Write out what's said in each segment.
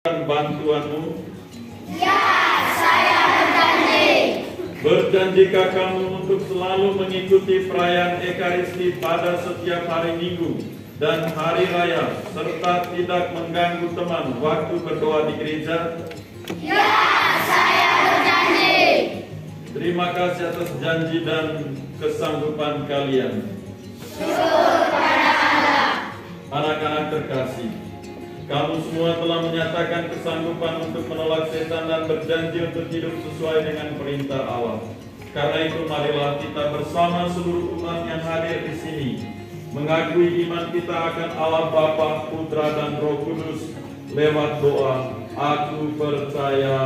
Bantuanmu? Ya, saya berjanji. Berjanjikah kamu untuk selalu mengikuti perayaan Ekaristi pada setiap hari Minggu dan hari raya, serta tidak mengganggu teman waktu berdoa di gereja? Ya, saya berjanji. Terima kasih atas janji dan kesanggupan kalian. Syukur pada Allah. Anak-anak terkasih, kamu semua telah menyatakan kesanggupan untuk menolak setan dan berjanji untuk hidup sesuai dengan perintah Allah. Karena itu marilah kita bersama seluruh umat yang hadir di sini mengakui iman kita akan Allah Bapa, Putra dan Roh Kudus lewat doa. Aku percaya.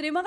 Terima